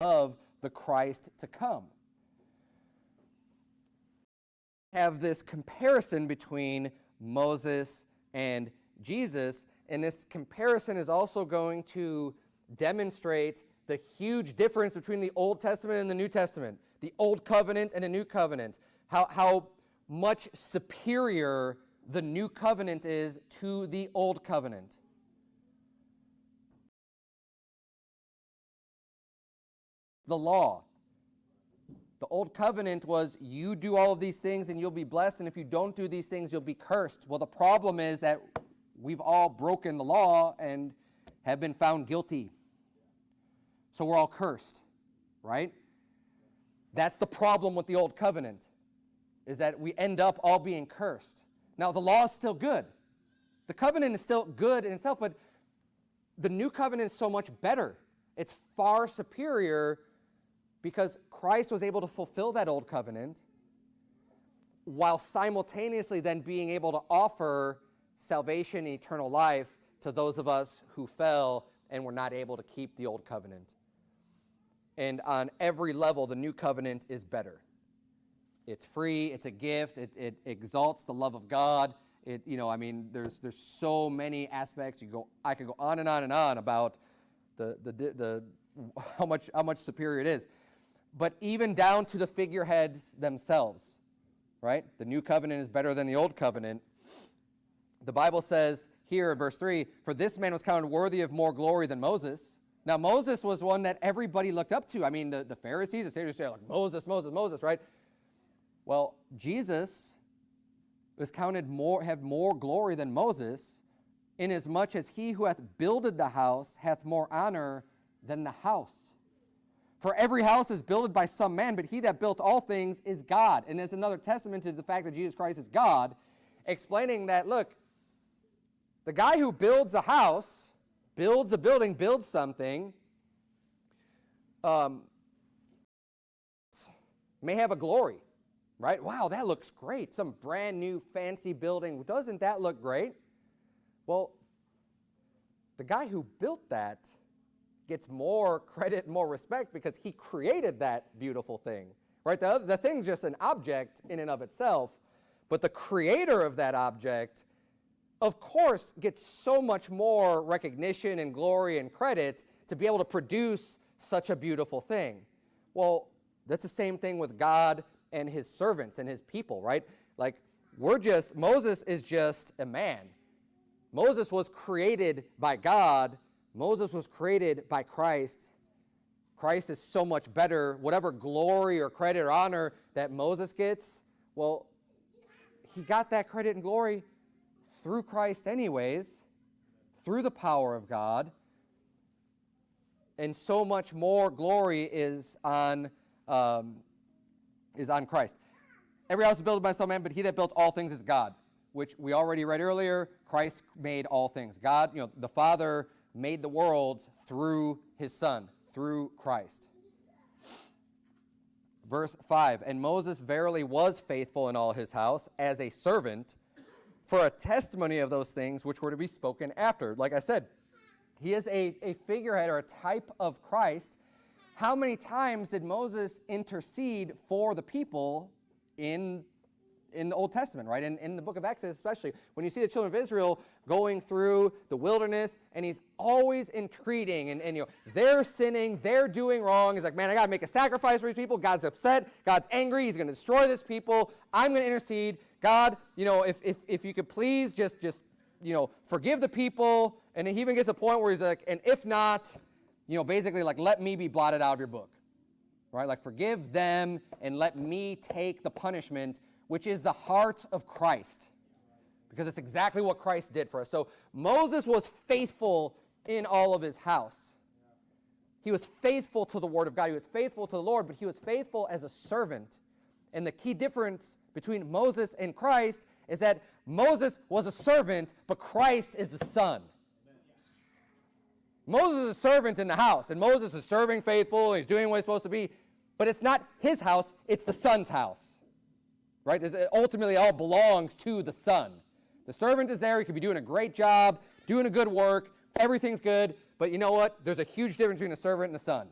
of the Christ to come. Have this comparison between Moses and Jesus, and this comparison is also going to demonstrate the huge difference between the Old Testament and the New Testament, the Old Covenant and the New Covenant, how much superior the New Covenant is to the Old Covenant. The law. The Old Covenant was, you do all of these things and you'll be blessed, and if you don't do these things, you'll be cursed. Well, the problem is that we've all broken the law and have been found guilty. So we're all cursed, right? That's the problem with the Old Covenant, is that we end up all being cursed. Now, the law is still good. The covenant is still good in itself, but the New Covenant is so much better. It's far superior because Christ was able to fulfill that Old Covenant while simultaneously then being able to offer salvation and eternal life to those of us who fell and were not able to keep the Old Covenant. And on every level, the New Covenant is better. It's free, it's a gift, it exalts the love of God. You know, I mean, there's so many aspects. I could go on and on and on about how much superior it is. But even down to the figureheads themselves, right? The New Covenant is better than the Old Covenant. The Bible says here in verse 3, "For this man was counted worthy of more glory than Moses." Now, Moses was one that everybody looked up to. I mean, the Pharisees, the Sadducees, are like, Moses, Moses, Moses, right? Well, Jesus was counted had more glory than Moses, inasmuch as he who hath builded the house hath more honor than the house. For every house is builded by some man, but he that built all things is God. And there's another testament to the fact that Jesus Christ is God, explaining that, look, the guy who builds a house, builds a building, builds something, may have a glory, right? Wow, that looks great. Some brand new fancy building. Doesn't that look great? Well, the guy who built that gets more credit, more respect, because he created that beautiful thing, right? The thing's just an object in and of itself, but the creator of that object, of course, gets so much more recognition and glory and credit to be able to produce such a beautiful thing. Well, that's the same thing with God and his servants and his people, right? Like, Moses is just a man. Moses was created by God. Moses was created by Christ. Christ is so much better. Whatever glory or credit or honor that Moses gets, well, he got that credit and glory through Christ anyways, through the power of God, and so much more glory is on Christ. Every house is built by some man, but he that built all things is God, which we already read earlier. Christ made all things. God, you know, the Father made the world through his Son, through Christ. Verse 5, "And Moses verily was faithful in all his house as a servant, for a testimony of those things which were to be spoken after." Like I said, he is a figurehead or a type of Christ. How many times did Moses intercede for the people in the Old Testament, right? In the book of Exodus especially. When you see the children of Israel going through the wilderness, and he's always entreating, and you know, they're sinning, they're doing wrong. He's like, man, I got to make a sacrifice for these people. God's upset. God's angry. He's going to destroy this people. I'm going to intercede. God, you know, if you could please just, you know, forgive the people. And he even gets to a point where he's like, and if not, you know, basically like, let me be blotted out of your book, right? Like, forgive them and let me take the punishment, which is the heart of Christ, because it's exactly what Christ did for us. So Moses was faithful in all of his house. He was faithful to the Word of God. He was faithful to the Lord, but he was faithful as a servant. And the key difference between Moses and Christ is that Moses was a servant, but Christ is the Son. Moses is a servant in the house, and Moses is serving faithful, and he's doing what he's supposed to be, but it's not his house, it's the Son's house. Right? It ultimately all belongs to the Son. The servant is there. He could be doing a great job, doing a good work. Everything's good. But you know what? There's a huge difference between a servant and a son.